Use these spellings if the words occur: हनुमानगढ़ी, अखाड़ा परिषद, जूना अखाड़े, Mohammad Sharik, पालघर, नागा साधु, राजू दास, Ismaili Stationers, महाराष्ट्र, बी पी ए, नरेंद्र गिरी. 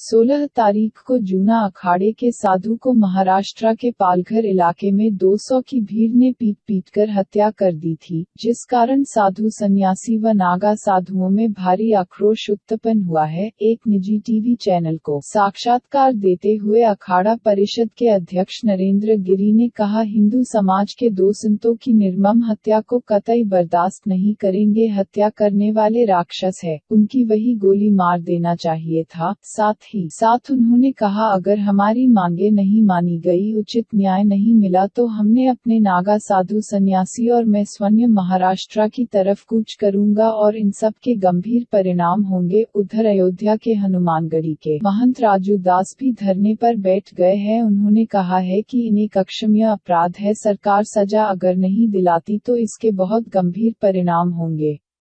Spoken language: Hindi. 16 तारीख को जूना अखाड़े के साधु को महाराष्ट्र के पालघर इलाके में 200 की भीड़ ने पीट पीटकर हत्या कर दी थी, जिस कारण साधु सन्यासी व नागा साधुओं में भारी आक्रोश उत्पन्न हुआ है। एक निजी टीवी चैनल को साक्षात्कार देते हुए अखाड़ा परिषद के अध्यक्ष नरेंद्र गिरी ने कहा, हिंदू समाज के दो संतों की निर्मम हत्या को कतई बर्दाश्त नहीं करेंगे। हत्या करने वाले राक्षस है, उनकी वही गोली मार देना चाहिए था। साथ उन्होंने कहा, अगर हमारी मांगे नहीं मानी गई, उचित न्याय नहीं मिला तो हमने अपने नागा साधु सन्यासी और मैं स्वयं महाराष्ट्र की तरफ कूच करूंगा और इन सब के गंभीर परिणाम होंगे। उधर अयोध्या के हनुमानगढ़ी के महंत राजू दास भी धरने पर बैठ गए हैं। उन्होंने कहा है कि इन्हें कक्षम्य अपराध है, सरकार सजा अगर नहीं दिलाती तो इसके बहुत गंभीर परिणाम होंगे।